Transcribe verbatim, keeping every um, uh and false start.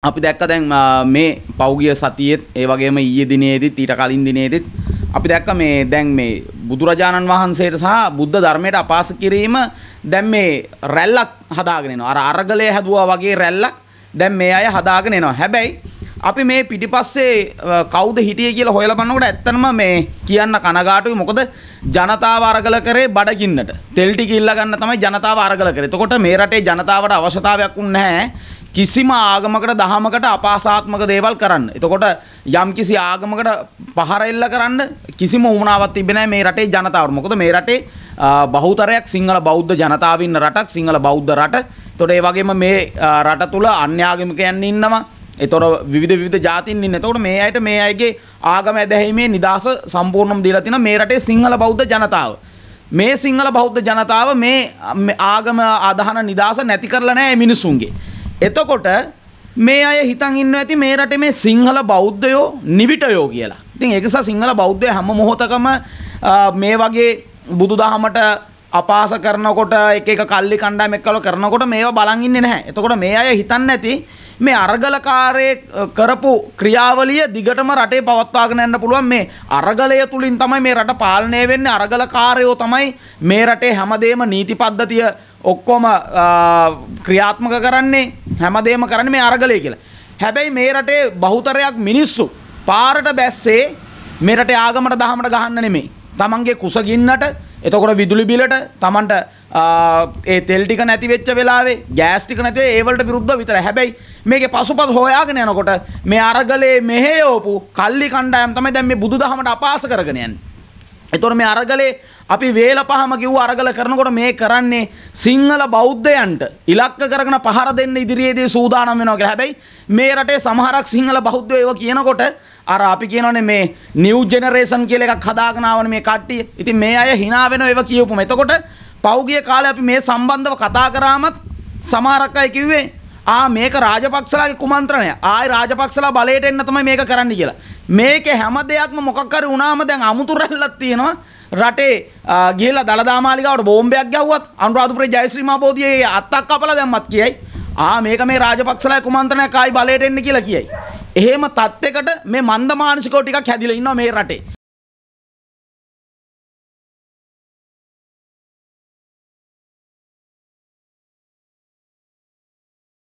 අපි දැක්ක දැන් මේ පෞගිය සතියේත් ඒ වගේම ඊයේ දිනේදීත් ඊට කලින් දිනේදීත් අපි දැක්ක මේ දැන් මේ බුදුරජාණන් වහන්සේට සහ බුද්ධ ධර්මයට අපහාස කිරීම දැන් මේ රැල්ලක් හදාගෙන එනවා. අර අරගලයේ හැදුවා වගේ රැල්ලක් දැන් මේ අය හදාගෙන එනවා. හැබැයි අපි මේ පිටිපස්සේ කවුද හිටියේ කියලා හොයලා බලනකොට ඇත්තටම මේ කියන්න කනගාටුයි. මොකද ජනතාව අරගල කරේ බඩගින්නට. තෙල් ටික ඉල්ල ගන්න තමයි ජනතාව අරගල කරේ. එතකොට මේ රටේ ජනතාවට අවශ්‍යතාවයක් උන්නේ නැහැ. කිසිම ආගමකට දහමකට අපහාසාත්මක දේවල් කරන්න. එතකොට යම් කිසි ආගමකට පහර එල්ල කරන්න කිසිම උවමනාවක් තිබෙන්නේ නැහැ මේ රටේ ජනතාවට. මොකද මේ රටේ බහුතරයක් සිංහල බෞද්ධ ජනතාව ඉන්න රටක්, සිංහල බෞද්ධ රට. එතකොට ඒ වගේම මේ රට තුල අන්‍ය ආගමිකයන් ඉන්නවා. එතකොට විවිධ විවිධ ජාතින් ඉන්න. එතකොට මේ අයට මේ අයගේ ආගම ඇදහිීමේ නිදාස සම්පූර්ණම දීලා තිනවා මේ රටේ සිංහල බෞද්ධ ජනතාව. මේ සිංහල බෞද්ධ ජනතාව මේ ආගම ආදාහන නිදාස නැති කරලා නැහැ මිනිසුන්ගේ. එතකොට මේ අය හිතන් ඉන්නවා ඇති මේ රටේ මේ සිංහල බෞද්ධයෝ නිවිටයෝ කියලා. ඉතින් ඒක නිසා සිංහල බෞද්ධය හැම මොහොතකම මේ වගේ බුදුදහමට අපහාස කරනකොට එක එක කල්ලි කණ්ඩායම් එක්කල කරනකොට මේවා බලන් ඉන්නේ නැහැ. එතකොට මේ අය හිතන්නේ නැති මේ අරගලකාරයේ කරපු ක්‍රියාවලිය දිගටම රටේ පවත්වාගෙන යන්න පුළුවන්. මේ අරගලය තුලින් තමයි මේ රට පාලනය වෙන්නේ. අරගලකාරයෝ තමයි මේ රටේ හැමදේම නීති පද්ධතිය ඔක්කොම ක්‍රියාත්මක කරන්නේ. හැමදේම කරන්නේ මේ අරගලය කියලා. හැබැයි මේ රටේ බහුතරයක් මිනිස්සු පාරට බැස්සේ මේ රටේ ආගමට දහමට ගහන්න නෙමෙයි. තමන්ගේ කුසගින්නට, එතකොට විදුලි බිලට, තමන්ට ඒ තෙල් ටික නැති වෙච්ච වෙලාවේ, ගෑස් ටික නැති ඒ වලට විරුද්ධව විතරයි. හැබැයි මේකේ පසුපස හොයාගෙන යනකොට මේ අරගලයේ මෙහෙයවපු කල්ලි කණ්ඩායම් තමයි දැන් මේ බුදුදහමට අපහාස කරගෙන යන්නේ. එතකොට මේ අරගලේ අපි වේල පහම කිව්ව අරගල කරනකොට මේ කරන්නේ සිංහල බෞද්ධයන්ට ඉලක්ක කරගෙන පහර දෙන්න ඉදිරියේදී සූදානම් වෙනවා කියලා. හැබැයි මේ රටේ සමහරක් සිංහල බෞද්ධයෝ ඒව කියනකොට අර අපි කියනවනේ මේ නිව් ජෙනරේෂන් කියලා එකක් හදාගෙන ආවනේ මේ කට්ටිය. ඉතින් මේ අය hina වෙනවා ඒව කියවපුම. එතකොට පෞගිය කාලේ අපි මේ සම්බන්ධව කතා කරාමත් සමහරක් අය කිව්වේ ආ මේක රාජපක්ෂලාගේ කුමන්ත්‍රණය. ආයි රාජපක්ෂලා බලයට එන්න තමයි මේක කරන්න කියලා. මේකේ හැම දෙයක්ම මොකක් හරි වුණාම දැන් අමුතු රැල්ලක් තියෙනවා. රටේ ගිහලා දළදා මාලිගාවට බෝම්බයක් ගැව්වත් අනුරාධපුරේ ජයශ්‍රී මහබෝධියේ අත්තක් කපලා දැම්මත් කියයි ආ මේක මේ රාජපක්ෂලාගේ කුමන්ත්‍රණයක් ආයි බලයට එන්න කියලා කියයි. එහෙම තත්යකට මේ මන්දමානසිකෝ ටිකක් හැදිලා ඉන්නවා මේ රටේ.